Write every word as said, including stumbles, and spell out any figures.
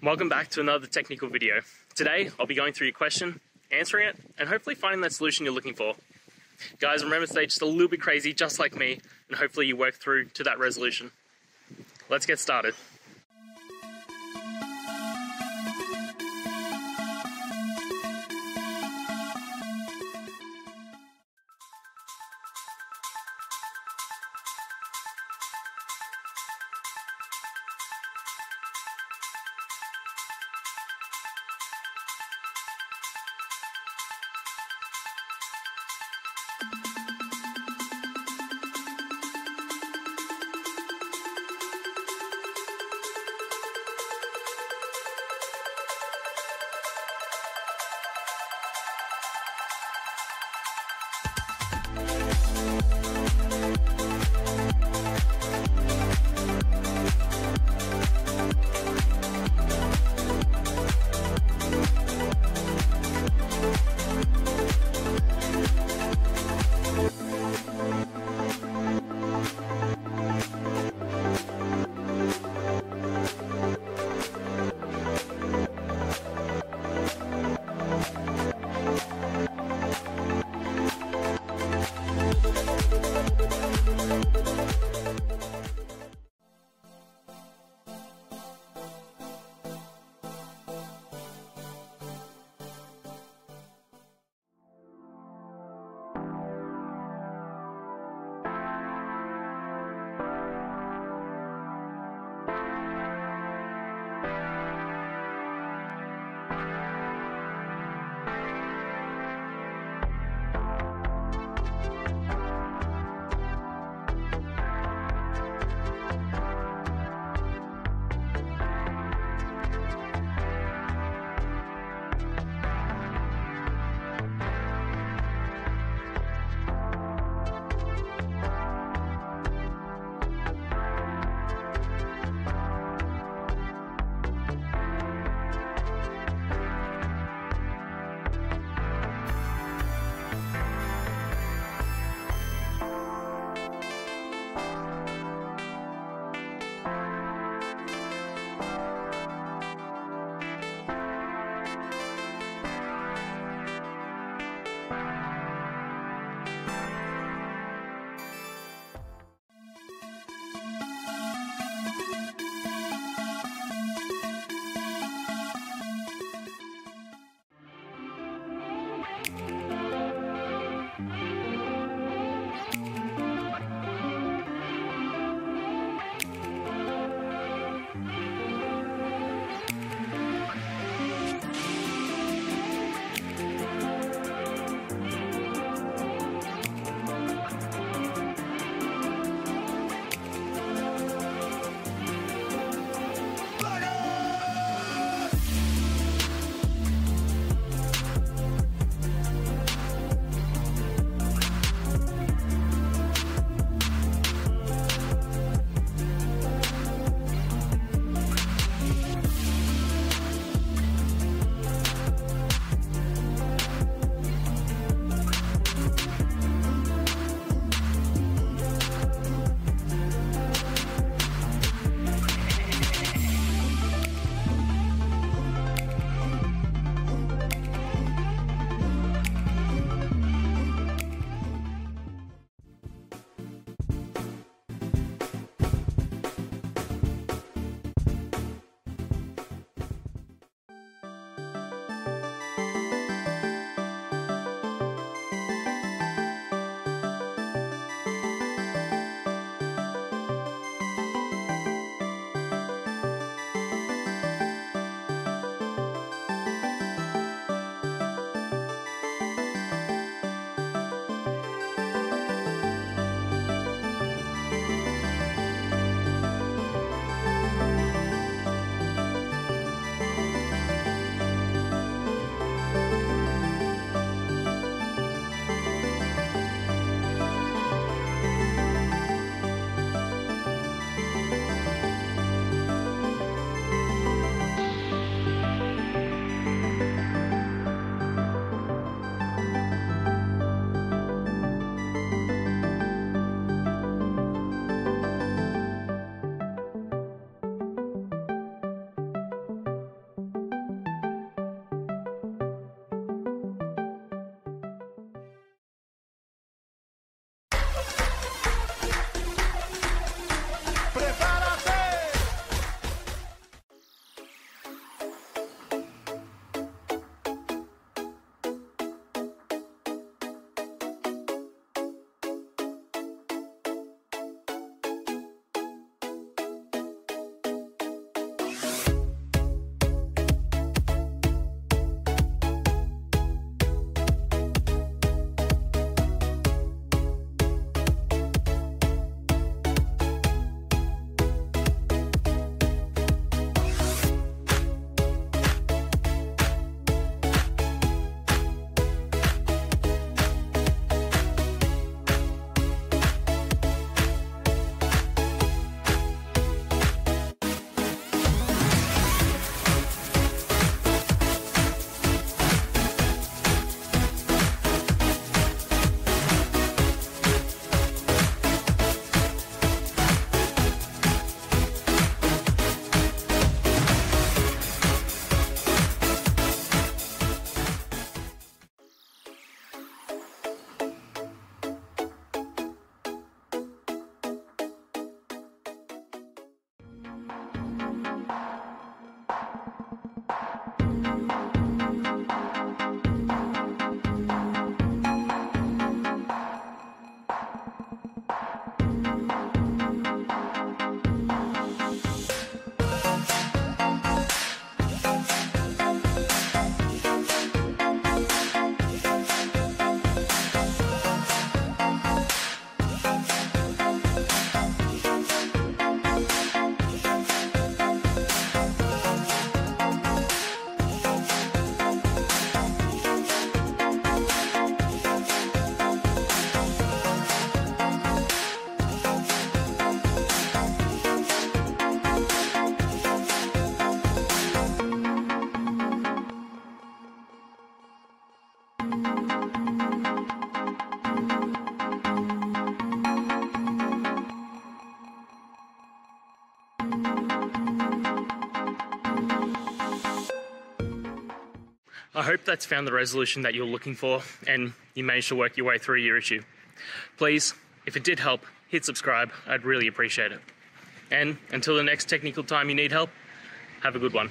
Welcome back to another technical video. Today, I'll be going through your question, answering it, and hopefully finding that solution you're looking for. Guys, remember to stay just a little bit crazy, just like me, and hopefully you work through to that resolution. Let's get started. I hope that's found the resolution that you're looking for and you managed to work your way through your issue. Please, if it did help, hit subscribe. I'd really appreciate it. And until the next technical time you need help, have a good one.